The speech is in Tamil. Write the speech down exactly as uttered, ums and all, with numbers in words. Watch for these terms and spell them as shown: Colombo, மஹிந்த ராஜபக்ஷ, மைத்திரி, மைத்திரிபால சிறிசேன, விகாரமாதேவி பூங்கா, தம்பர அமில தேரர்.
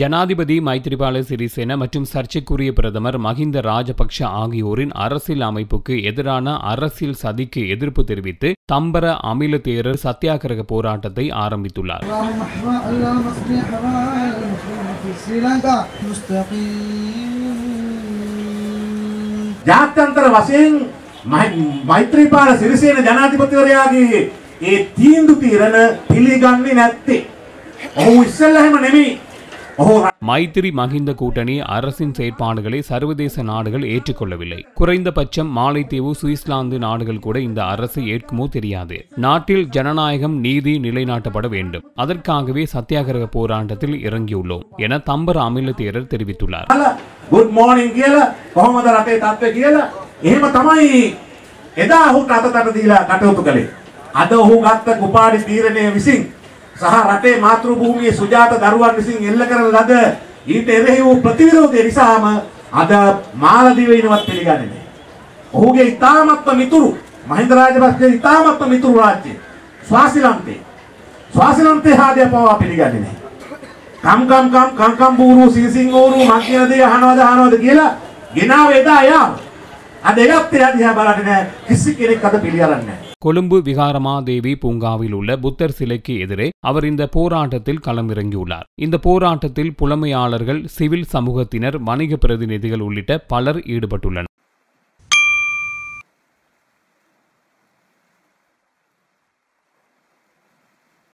ஜனாதிபதி மைத்திரிபால சிறிசேன மற்றும் சர்ச்சைக்குரிய பிரதமர் மஹிந்த ராஜபக்ஷ ஆகியோரின் அரசியல் அமைப்புக்கு எதிரான அரசியல் சதிக்கு எதிர்ப்பு தெரிவித்து தம்பர அமில தேரர் சத்தியாகிரக போராட்டத்தை ஆரம்பித்துள்ளார். மைத்திரிபால சிறிசேன ஜனாதிபதிவரையாகி மைத்திரி மஹிந்த கூட்டணி அரசின் செயற்பாடுகளை சர்வதேச நாடுகள் ஏற்றுக்கொள்ளவில்லை. குறைந்தபட்சம் மாலைத்தீவு, சுவிட்சர்லாந்து நாடுகள் கூட இந்த அரசை ஏற்குமோ தெரியாது. நாட்டில் ஜனநாயகம், நீதி நிலைநாட்டப்பட வேண்டும். அதற்காகவே சத்தியாகிரக போராட்டத்தில் இறங்கியுள்ளோம் என தம்பர அமில தேரர் தெரிவித்துள்ளார். குட் மார்னிங் கேல முகமது ரபே தப்பே கேல එහෙම තමයි එදා ඔහුට අතතට දීලා කටයුතු කළේ. අද ඔහු ගත්ත කුපාඩි තීරණය විසින් සහ රටේ මාතෘ භූමියේ සුජාත දරුවන් විසින් එල්ල කරන ලද ඊට එරෙහි වූ ප්‍රතිවිරෝධය නිසාම අද මාලදීවිනවත් පිළිගන්නේ නැහැ. ඔහුගේ ඊ타මත්ම මිතුරු මහින්ද රාජපක්ෂගේ ඊ타මත්ම මිතුරු රාජ්‍ය ස්වාසිලන්තේ ස්වාසිලන්තේ ආදීපව පිළිගන්නේ නැහැ. කම් කම් කම් කම් කම් බූරු සීසිං ඕරු මක්කියදේ අහනවද අහනවද කියලා ගෙනාව එදා යා අද එයත් එයා දිහා බලන්නේ නැහැ. කිසි කෙනෙක් අද පිළිගන්නේ නැහැ. கொழும்பு விகாரமாதேவி பூங்காவில் உள்ள புத்தர் சிலைக்கு எதிரே அவர் இந்த போராட்டத்தில் களமிறங்கியுள்ளார். இந்த போராட்டத்தில் புலமையாளர்கள், சிவில் சமூகத்தினர், வணிக பிரதிநிதிகள் உள்ளிட்ட பலர் ஈடுபட்டுள்ளனர்.